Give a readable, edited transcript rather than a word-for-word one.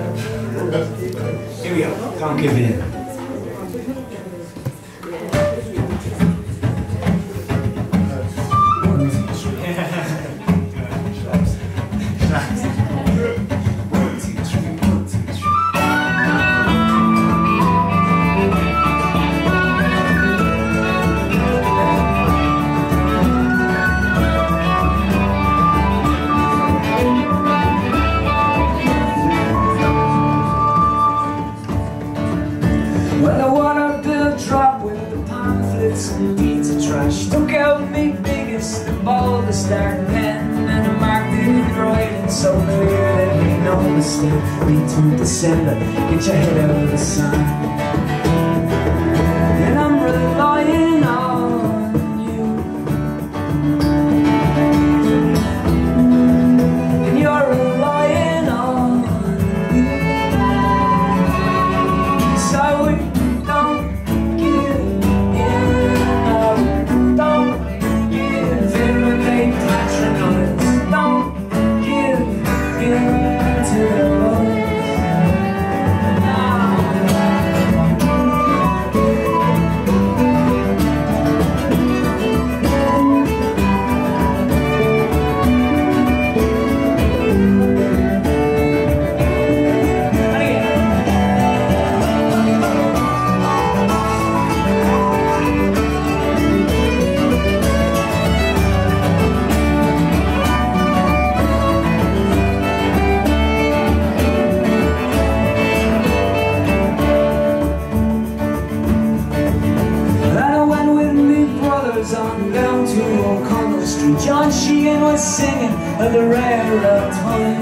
Here we go. Don't give in. Deeds of trash took out me biggest and boldest dark pen, and I marked it in writing so clear that we know the mistake. 18 December, get your head out of the sun. And I'm relying on you, and you're relying on me, so we don't. Down to O'Connell Street, John Sheehan was singing of the railroad tunnel.